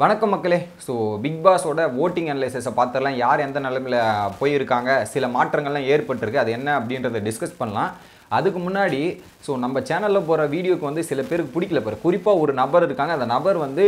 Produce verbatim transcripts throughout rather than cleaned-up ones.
வணக்கம் மக்களே so big பாஸோட voting analysis பார்த்தறலாம் யார் எந்த நிலைமையில போய் இருக்காங்க சில மாற்றங்கள்லாம் ஏற்பட்டிருக்கு அது என்ன அப்படின்றதை டிஸ்கஸ் பண்ணலாம் அதுக்கு முன்னாடி சோ நம்ம சேனல்ல போற வீடியோக்கு வந்து சில பேருக்கு பிடிக்கல பாரு குறிப்பா ஒரு நபர் இருக்காங்க அந்த நபர் வந்து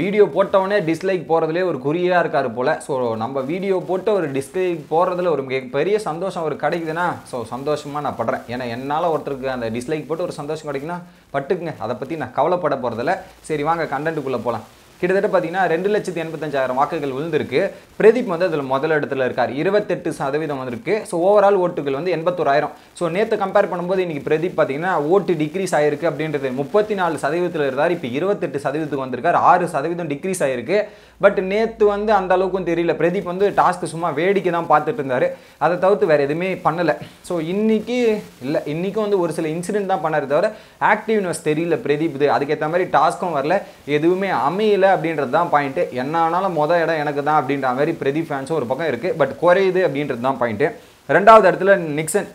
வீடியோ போட்டவனே டிஸ்லைக் போறதுல ஒரு குறியா இருக்காரு போல சோ நம்ம வீடியோ போட்டு ஒரு டிஸ்லைக் போறதுல ஒரு பெரிய சந்தோஷம் ஒரு கிடைக்குதுனா சோ சந்தோஷமா நான் படுறேன் ஏனா என்னால ஒருத்தருக்கு அந்த டிஸ்லைக் போட்டு ஒரு சந்தோஷம் கிடைக்குனா பட்டுக்குங்க அத பத்தி நான் கவலைப்பட போறதல்ல சரி வாங்க கண்டென்ட்க்குள்ள போலாம் கிட்டத்தட்ட பாத்தீங்கன்னா two lakh eighty-five thousand வாக்குகள் விழுந்திருக்கு பிரதீப் வந்து அதுல முதல் இடத்துல இருக்கார் twenty-eight percent வந்திருக்கு சோ ஓவரால் ஓட்டுகள் வந்து eighty-one thousand சோ நேத்து கம்பேர் பண்ணும்போது இன்னைக்கு பிரதீப் பாத்தீங்கன்னா ஓட்டு டிக்ரீஸ் ஆயிருக்கு அப்படின்றது thirty-four percent இருந்தார் இப்போ twenty-eight percent வந்திருக்கார் six percent டிக்ரீஸ் ஆயிருக்கு பட் நேத்து வந்து அந்த அளவுக்கு தெரியல பிரதீப் வந்து டாஸ்க் சும்மா வேடிக்கை தான் பார்த்துட்டு இருந்தாரு அத தவிர வேற எதுமே பண்ணல சோ இன்னைக்கு இல்ல இன்னைக்கு வந்து ஒரு சில இன்சிடென்ட் தான் பண்ணாரு தவிர ஆக்டிவ்னஸ் தெரியல பிரதீப் அதுக்கு ஏத்த மாதிரி டாஸ்க்கும் வரல எதுவுமே அமையல அப்படின்றது தான் பாயிண்ட் என்ன ஆனாலும் மொத இடம் எனக்கு தான் அப்படின்ற மாதிரி பிரதீப் ஃபேன்ஸ் ஒரு பக்கம் இருக்கு பட் குறையுது அப்படின்றது தான் பாயிண்ட் இரண்டாவது இடத்துல Nixon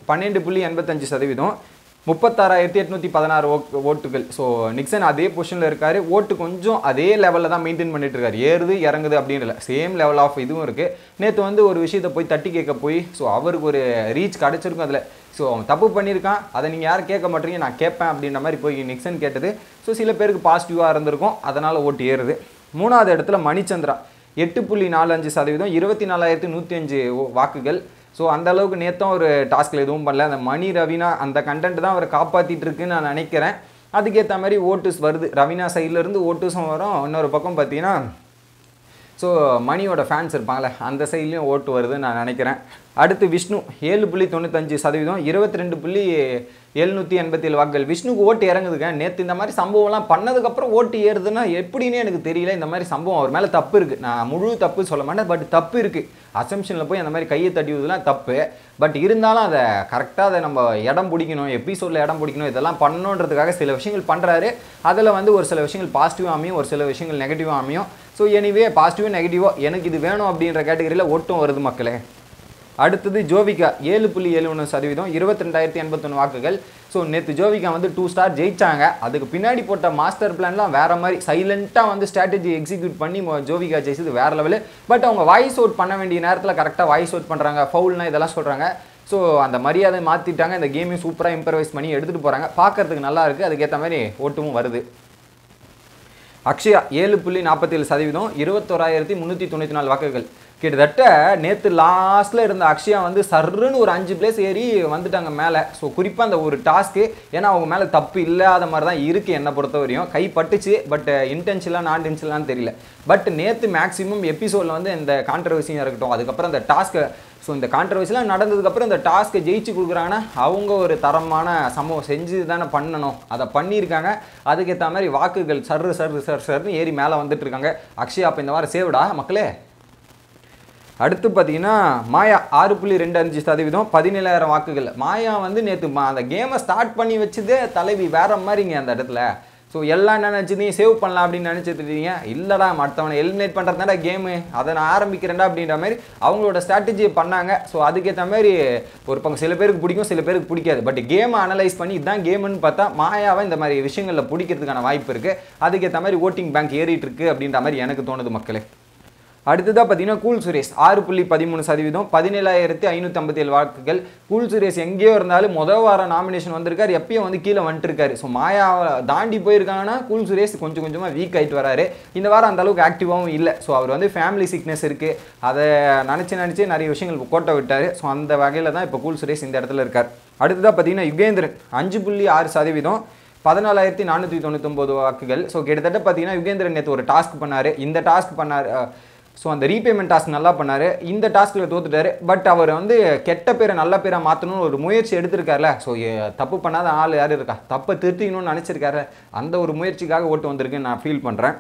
twelve point eighty-five percent thirty-six thousand eight hundred sixteen ஓட்டுகள் சோ நிக்சன் அதே பொசிஷன்ல இருக்காரு ஓட்டு கொஞ்சம் அதே லெவல்ல தான் மெயின்टेन பண்ணிட்டு இருக்காரு ஏறுது இறங்குது அப்படினல்ல சேம் லெவல் ஆஃப் இதுவும் இருக்கு நேத்து வந்து ஒரு விஷயத்தை போய் thirty கேக்க போய் சோ அவருக்கு ஒரு ரீச் கிடைச்சிருக்கும் அதுல சோ அவன் தப்பு பண்ணிருக்கான் அத நீங்க யார் கேட்க மாட்டீங்க நான் கேப்பேன் அப்படின மாதிரி போய் நிக்சன் கேட்டது சோ சில பேருக்கு பாசிட்டிவா இருந்திருக்கும் அதனால ஓட்டு ஏறுது மூணாவது இடத்துல Manichandra eight point forty-five percent twenty-four thousand one hundred five வாக்குகள் So, அந்த அளவுக்கு நேத்தும் ஒரு டாஸ்க்ல எதுவும் பண்ணல அந்த மணி ரவீனா அந்த கண்டென்ட் தான் அவரை காப்பாத்திட்டு இருக்குன்னு நான் நினைக்கிறேன் அதுக்கு ஏத்த மாதிரி ஓட்டுஸ் வருது ரவீனா சைடுல இருந்து ஓட்டுஸும் வரும் இன்னொரு பக்கம் பாத்தீனா சோ மணியோட ஃபேன்ஸ் இருப்பாங்கல அந்த சைடுலயும் ஓட்டு வருதுன்னு நான் நினைக்கிறேன் அடுத்து Vishnu seven point ninety-five percent twenty-two thousand seven hundred eighty-seven வாக்குகள் விஷ்ணுக்கு ஓட்டு இறங்குதுங்க நேத்து இந்த மாதிரி சம்பவம்லாம் பண்ணதுக்கு அப்புறம் ஓட்டு ஏறுதுன்னா எப்படினே எனக்கு தெரியல இந்த மாதிரி சம்பவம் அவர் மேல தப்பு இருக்கு நான் முழு தப்பு சொல்ல மாட்டேன் பட் தப்பு இருக்கு அசம்ஷன்ல போய் அந்த மாதிரி கையை தட்டிவுதுலாம் தப்பு பட் இருந்தாலும் அத கரெக்ட்டா அத நம்ம இடம் பிடிக்கணும் எபிசோட்ல இடம் பிடிக்கணும் இதெல்லாம் பண்ணனும்ன்றதுக்காக சில விஷயங்கள் பண்றாரு அதுல வந்து ஒரு சில விஷயங்கள் பாசிட்டிவா அமையும் ஒரு சில விஷயங்கள் நெகட்டிவா அமையும் சோ எனிவே பாசிட்டிவா நெகட்டிவா எனக்கு இது வேணும் அப்படிங்கற கேட்டகரியில ஓட்டும் வருது மக்களே அடுத்து Jovika seven point seventy-one percent twenty-two thousand eight hundred eighty-one வாக்குகள் சோ நேத்து ஜோவிகா வந்து two star ஜெயிச்சாங்க அதுக்கு பின்னாடி போட்ட மாஸ்டர் பிளான்லாம் வேற மாதிரி சைலண்டா வந்து ஸ்ட்ராட்டஜி எக்ஸிக்யூட் பண்ணி ஜோவிகா ஜெயிச்சது வேற லெவல் பட் அவங்க வாய்ஸ் அவுட் பண்ண வேண்டிய நேரத்துல கரெக்ட்டா வாய்ஸ் அவுட் பண்றாங்க ஃபவுல்னா இதெல்லாம் சொல்றாங்க சோ அந்த மரியாதை மாத்திட்டாங்க இந்த கேமையும் சூப்பரா இம்ப்ரவைஸ் பண்ணி எடுத்துட்டு போறாங்க பார்க்கிறதுக்கு நல்லா இருக்கு அதுக்கு ஏத்த மாதிரி ஓட்டுமும் வருது Akshaya seven point forty-seven percent twenty-one thousand three hundred ninety-four வாக்குகள் கிட்டத்தட்ட நேத்து லாஸ்ட்ல இருந்த அக்ஷயா வந்து சர்ன்னு ஒரு five பிளேஸ் ஏறி வந்துட்டாங்க மேலே சோ குறிப்பா அந்த ஒரு டாஸ்க் ஏனா அவங்க மேல தப்பு இல்லாத மாதிரி தான் இருக்கு என்ன பொறுத்தவரையும் கை பட்டுச்சு பட் இன்டென்ஷனலா நான் இன்டென்ஷனலான்னு தெரியல பட் நேத்து மேக்ஸिमम எபிசோட்ல வந்து இந்த கான்ட்ரோவர்சியா இருக்கட்டும் அதுக்கு அப்புறம் அந்த டாஸ்க் சோ இந்த கான்ட்ரோவர்சிலாம் நடந்ததுக்கு அப்புறம் இந்த டாஸ்க் ஜெயிச்சு குடுக்குறாங்கன்னா அவங்க ஒரு தரமான சம்பவம் செஞ்சு தான பண்ணணும் அத பண்ணிருக்காங்க அதுக்கு ஏத்த மாதிரி வாக்குகள் சர் சர் சர் சர்ன்னு ஏறி மேலே வந்துட்டு இருக்காங்க அக்ஷயா அப்ப இந்த வாரம் சேவ்டா மக்களே அடுத்து பாத்தீங்கன்னா மாயா six point twenty-five percent seventeen thousand வாக்குகள் மாயா வந்து நேத்து அந்த கேமை ஸ்டார்ட் பண்ணி வச்சதே தலைவி வேற மாதிரிங்க அந்த இடத்துல சோ எல்லாம் என்ன நினைச்சீங்க சேவ் பண்ணலாம் அப்படி நினைச்சிட்டீங்க இல்லடா மத்தவனை எலிமினேட் பண்றதுடா கேம் அத நான் ஆரம்பிக்கிறேன்டா அப்படின்ற மாதிரி அவங்களோட ஸ்ட்ராட்டஜி பண்ணாங்க சோ அதுக்கு ஏத்த மாதிரி ஒரு பக்கம் சில பேருக்கு பிடிக்கும் சில பேருக்கு பிடிக்காது பட் கேம் அனலைஸ் பண்ணி இதான் கேம்னு பார்த்தா மாயாவை இந்த மாதிரி விஷயங்கள்ல பிடிக்கிறதுக்கான வாய்ப்பு இருக்கு அதுக்கு ஏத்த மாதிரி ஓட்டிங் பேங்க் ஏறிட்டு இருக்கு அப்படின்ற மாதிரி எனக்கு தோணுது மக்களே அடுத்ததா பாத்தீனா cool Suresh six point thirteen percent seventeen thousand five hundred fifty-seven வாக்குகள் கூல் சுரேஷ் எங்கேயோ இருந்தாலும் முதல் வார நாமினேஷன் வந்திருக்கார் எப்பவும் வந்து கீழ வந்துட்டாரு சோ மாயா தாண்டி போய் இருக்கானா கூல் சுரேஷ் கொஞ்சம் கொஞ்சமா வீக் ஆயிட்டு வராரு இந்த வாரம் அந்த அளவுக்கு ஆக்டிவாவும் இல்ல சோ அவர் வந்து ஃபேமிலி சிக்னஸ் இருக்கு அத நினைச்சு நினைச்சு நிறைய விஷயங்கள் கோட்டை விட்டாரு சோ அந்த வகையில தான் இப்ப கூல் சுரேஷ் இந்த இடத்துல இருக்கார் அடுத்ததா பாத்தீனா Yugendran five point six percent fourteen thousand four hundred ninety-nine வாக்குகள் சோ கிட்டத்தட்ட பாத்தீனா யுகேந்திரன் நேத்து ஒரு டாஸ்க் பண்ணாரு இந்த டாஸ்க் பண்ணாரு சோ அந்த ரீபேமென்ட் டாஸ்க் நல்லா பண்ணாரு இந்த டாஸ்க்ல தோத்துட்டாரு பட் அவர் வந்து கெட்ட பேரை நல்ல பேரா மாத்தணும் ஒரு முயற்சி எடுத்துட்டார்ல சோ தப்பு பண்ணாத ஆள் யார் இருக்கா தப்பு திருத்திக்கணும்னு நினைச்சிருக்காரு அந்த ஒரு முயற்சிக்காக ஓட்டு வந்திருக்கு நான் ஃபீல் பண்றேன்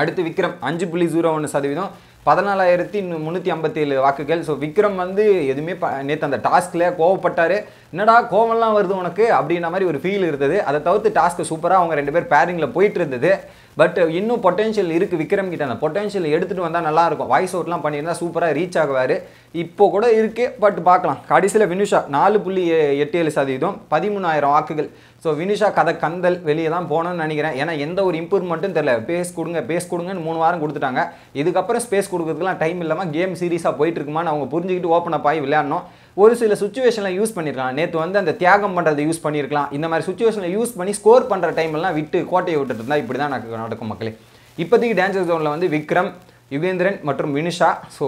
அடுத்து Vikram five point zero one percent fourteen thousand three hundred fifty-seven வாக்குகள் சோ விக்ரம் வந்து எதுமே நேத்து அந்த டாஸ்க்ல கோவப்பட்டாரு என்னடா கோவம்லாம் வருது உனக்கு அப்படின மாதிரி ஒரு ஃபீல் இருந்தது. அதை தவிர்த்து டாஸ்க் சூப்பரா அவங்க ரெண்டு பேர் பேரிங்ல போயிட்டு இருந்தது. பட் இன்னும் பொட்டன்ஷியல் இருக்கு விக்ரம் கிட்ட. அந்த பொட்டன்ஷியல் எடுத்துட்டு வந்தா நல்லா இருக்கும். வாய்ஸ் அவுட்லாம் பண்ணியிருந்தா சூப்பரா ரீச் ஆகுவாரு. இப்போ கூட இருக்கு, பட் பார்க்கலாம். கடைசியில் வினுஷா நாலு புள்ளி எட்டு ஏழு சதவீதம் பதிமூணாயிரம் வாக்குகள். ஸோ வினுஷா கதை கந்தல் வெளியே தான் போகணும்னு நினைக்கிறேன். ஏன்னா எந்த ஒரு இம்ப்ரூவ்மெண்ட்டும் தெரியல. பேஸ் கொடுங்க பேஸ் கொடுங்கன்னு மூணு வாரம் கொடுத்துட்டாங்க. இதுக்கப்புறம் ஸ்பேஸ் கொடுக்கறதுக்குலாம் டைம் இல்லாமல் கேம் சீரீஸாக போயிட்டு இருக்குமான்னு அவங்க புரிஞ்சுக்கிட்டு ஓப்பன் அப் ஆகி விளையாடணும். ஒரு சில சுச்சுவேஷனில் யூஸ் பண்ணியிருக்கலாம். நேற்று வந்து அந்த தியாகம் பண்ணுறதை யூஸ் பண்ணியிருக்கலாம். இந்த மாதிரி சுச்சுவேஷனில் யூஸ் பண்ணி ஸ்கோர் பண்ணுற டைம்லாம் விட்டு கோட்டையை விட்டுட்டு இருந்தால் இப்படி தான் எனக்கு நடக்கும் மக்களே. இப்போதைக்கு டேஞ்சர் ஜோனில் வந்து விக்ரம், யுகேந்திரன் மற்றும் வினுஷா ஸோ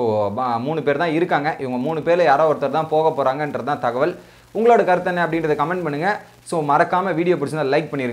மூணு பேர் தான் இருக்காங்க. இவங்க மூணு பேரில் யாரோ ஒருத்தர் தான் போக போகிறாங்கன்றது தான் தகவல். உங்களோட கருத்து என்ன அப்படின்றத கமெண்ட் பண்ணுங்கள். ஸோ மறக்காமல் வீடியோ பிடிச்சிருந்தால் லைக் பண்ணிருங்க.